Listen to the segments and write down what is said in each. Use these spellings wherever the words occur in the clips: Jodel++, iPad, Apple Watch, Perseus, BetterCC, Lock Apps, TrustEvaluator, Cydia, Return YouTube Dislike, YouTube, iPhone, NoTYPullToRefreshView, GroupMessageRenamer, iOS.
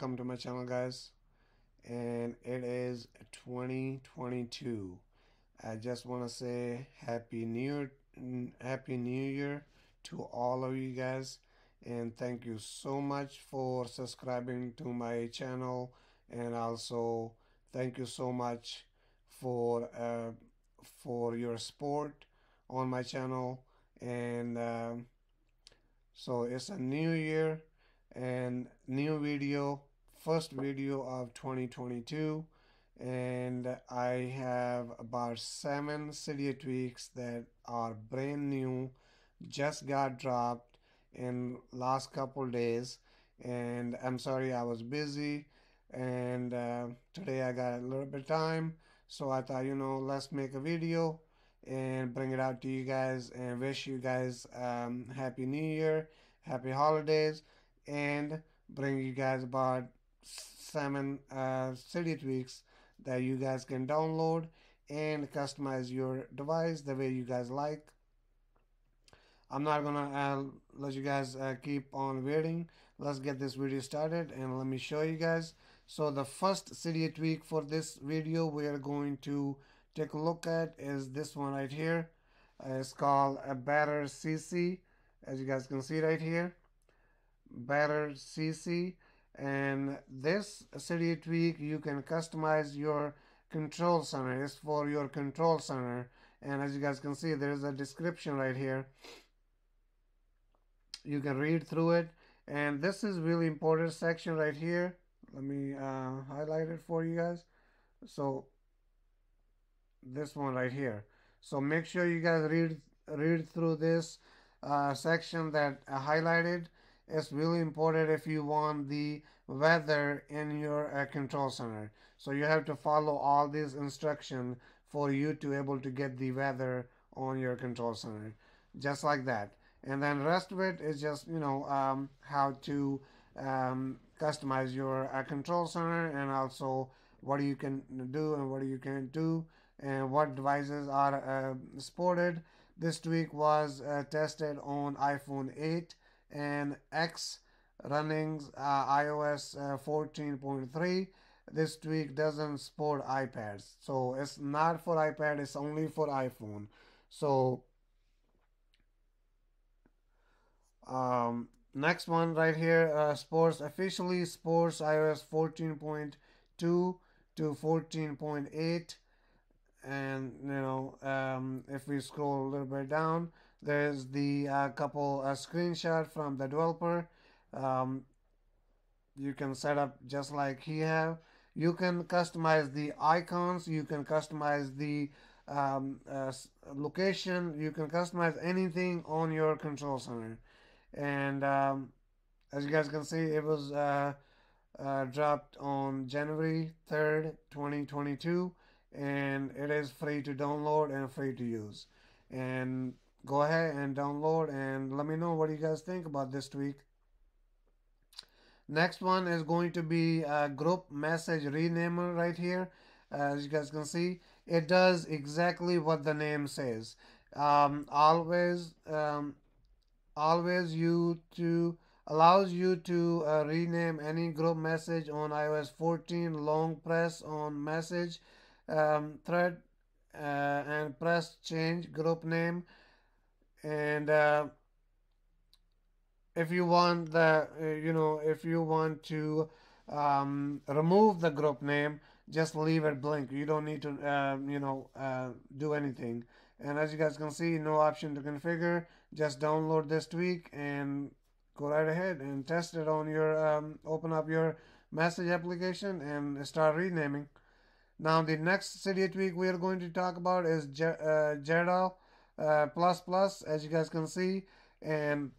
welcome to my channel, guys, and it is 2022. I just want to say happy new year to all of you guys, and thank you so much for subscribing to my channel, and also thank you so much for your support on my channel. And so it's a new year and new video, first video of 2022, and I have about 7 Cydia tweaks that are brand new, just got dropped in last couple days. And I'm sorry I was busy, and today I got a little bit time, so I thought, you know, let's make a video and bring it out to you guys, and wish you guys happy new year, happy holidays, and bring you guys about 7 Cydia tweaks that you guys can download and customize your device the way you guys like. I'm not gonna let you guys keep on waiting. Let's get this video started and let me show you guys. So the first Cydia tweak for this video we are going to take a look at is this one right here. It's called a BetterCC, as you guys can see right here, BetterCC. And this Cydia tweak, you can customize your control center. It's for your control center, and as you guys can see, there is a description right here. You can read through it, and this is really important section right here. Let me highlight it for you guys. So this one right here, so make sure you guys read through this section that I highlighted. It's really important if you want the weather in your control center. So you have to follow all these instructions for you to able to get the weather on your control center, just like that. And then rest of it is just, you know, how to customize your control center, and also what you can do and what you can't do, and what devices are supported. This tweak was tested on iPhone 8 and X running iOS 14.3. This tweak doesn't support iPads, so it's not for iPad, it's only for iPhone. So next one right here, sports officially sports iOS 14.2 to 14.8. and, you know, if we scroll a little bit down, there's the couple screenshot from the developer. You can set up just like he have. You can customize the icons, you can customize the location, you can customize anything on your control center. And as you guys can see, it was dropped on January 3rd 2022, and it is free to download and free to use. And go ahead and download and let me know what you guys think about this tweak. Next one is going to be GroupMessageRenamer right here. As you guys can see, it does exactly what the name says. Always you to allows you to rename any group message on iOS 14. Long press on message thread and press change group name. And if you want the you know, if you want to remove the group name, just leave it blank. You don't need to you know, do anything. And as you guys can see, no option to configure. Just download this tweak and go right ahead and test it on your open up your message application and start renaming. Now the next Cydia tweak we are going to talk about is Jodel++, as you guys can see. And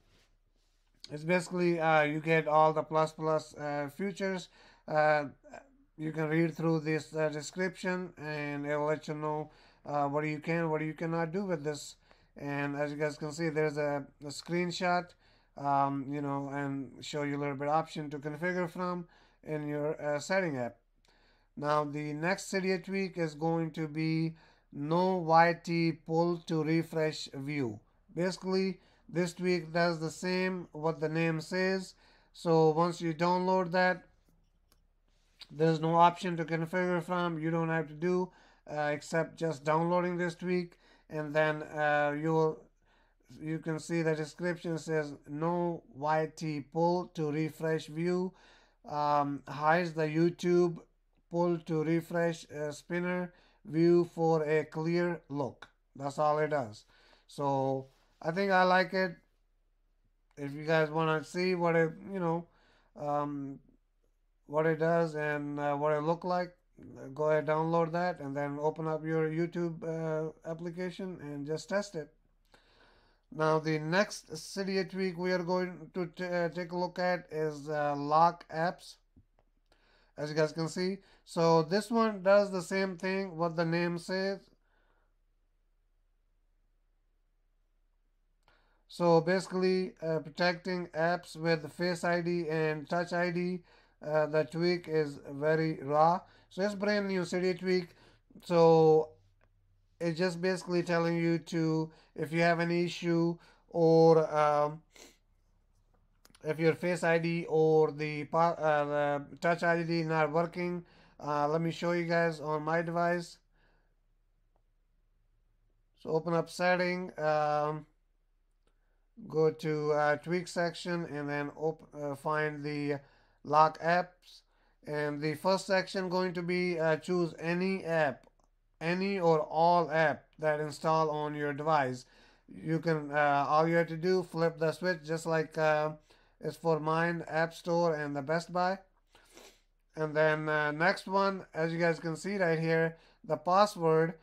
it's basically you get all the plus features. You can read through this description, and it will let you know what you can, what you cannot do with this. And as you guys can see, there's a screenshot, you know, and show you a little bit option to configure from in your setting app. Now the next Cydia tweak is going to be NoTYPullToRefreshView. Basically, this tweak does the same what the name says. So once you download that, There's no option to configure from. You don't have to do except just downloading this tweak, and then you can see the description says NoTYPullToRefreshView hides the YouTube pull to refresh spinner view for a clear look. That's all it does. So I think I like it. If you guys want to see what it, you know, what it does and what it look like, go ahead, download that, and then open up your YouTube application and just test it. Now the next Cydia tweak we are going to take a look at is Lock Apps, as you guys can see. So this one does the same thing what the name says. So basically protecting apps with Face ID and Touch ID. The tweak is very raw. So it's brand new Cydia tweak. So it's just basically telling you to, if you have an issue or if your Face ID or the Touch ID not working, let me show you guys on my device. So open up setting, go to tweak section, and then find the Lock Apps, and the first section going to be choose any app, any or all app that install on your device. You can all you have to do, flip the switch, just like it's for mine, App Store and the Best Buy. And then next one, as you guys can see right here, the password.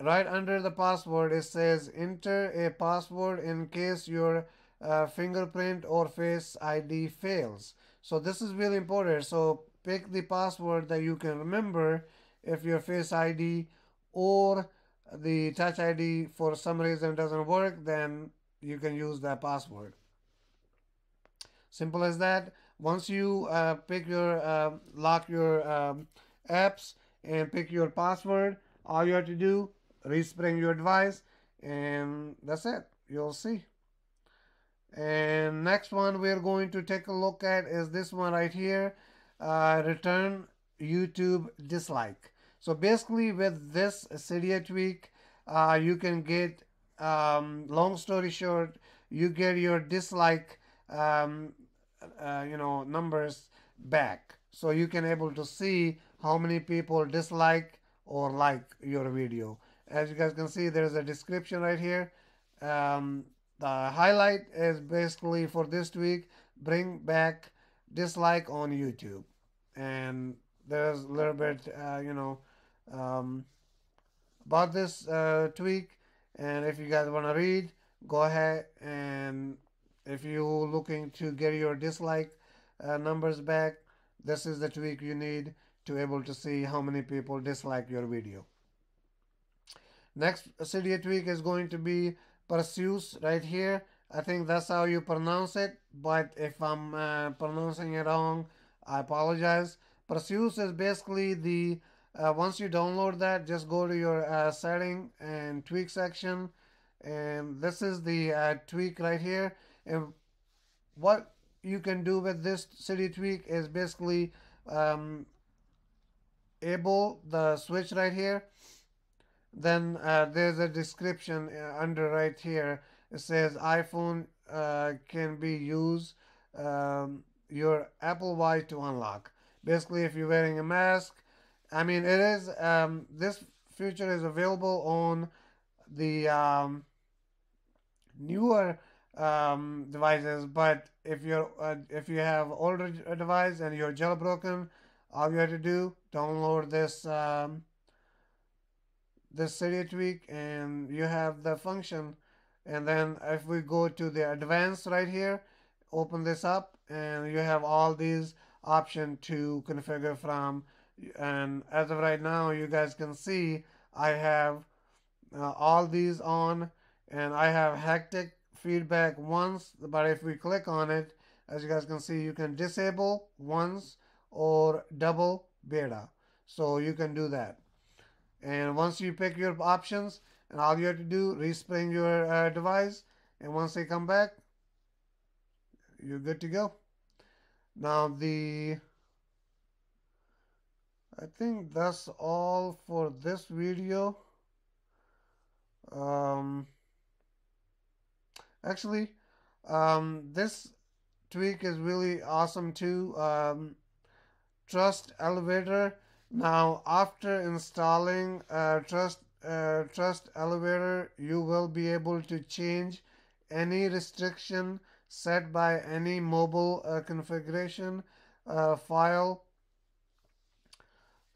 Right under the password it says enter a password in case your fingerprint or Face ID fails. So this is really important. So pick the password that you can remember if your Face ID or the Touch ID for some reason doesn't work, then you can use that password. Simple as that. Once you pick your lock your apps and pick your password, all you have to do, respring your device, and that's it. You'll see. And next one we're going to take a look at is this one right here, Return YouTube Dislike. So basically with this Cydia tweak, you can get, long story short, you get your dislike you know, numbers back. So you can able to see how many people dislike or like your video. As you guys can see, there's a description right here. The highlight is basically for this tweak, bring back dislike on YouTube. And there's a little bit, you know, about this tweak. And if you guys want to read, go ahead, and if you're looking to get your dislike numbers back, this is the tweak you need to able to see how many people dislike your video. Next Cydia tweak is going to be Perseus right here. I think that's how you pronounce it, but if I'm pronouncing it wrong, I apologize. Perseus is basically the, once you download that, just go to your setting and tweak section, and this is the tweak right here. And what you can do with this Cydia tweak is basically able the switch right here. Then there's a description under right here. It says iPhone can be used your Apple Watch to unlock. Basically, if you're wearing a mask, I mean, it is this feature is available on the newer devices, but if you're if you have older device and you're jailbroken, all you have to do, download this this Cydia tweak, and you have the function. And then if we go to the advanced right here, open this up, and you have all these options to configure from. And as of right now, you guys can see I have all these on, and I have haptic feedback once, but if we click on it, as you guys can see, you can disable once or double beta. So you can do that. And once you pick your options, and all you have to do, respring your device, and once they come back, you're good to go. Now the I think that's all for this video. This tweak is really awesome too. TrustEvaluator. Now, after installing TrustEvaluator, you will be able to change any restriction set by any mobile configuration file,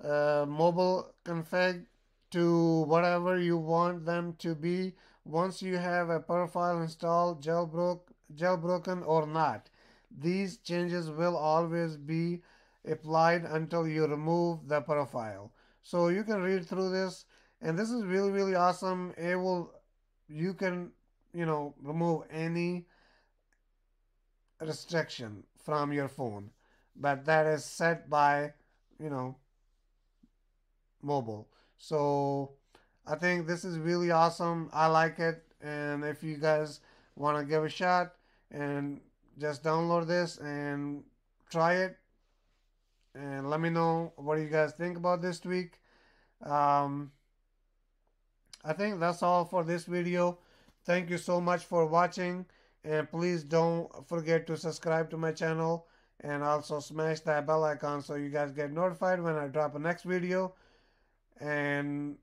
mobile config, to whatever you want them to be. Once you have a profile installed, jailbroken or not, these changes will always be applied until you remove the profile. So you can read through this, and this is really, really awesome. It will, you can, you know, remove any restriction from your phone, but that is set by, you know, mobile. So I think this is really awesome. I like it, and if you guys want to give a shot, and just download this and try it, and let me know what you guys think about this tweak. I think that's all for this video. Thank you so much for watching, and please don't forget to subscribe to my channel, and also smash that bell icon so you guys get notified when I drop the next video. And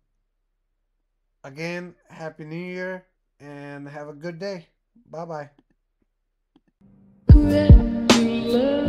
again, Happy New Year, and have a good day. Bye bye.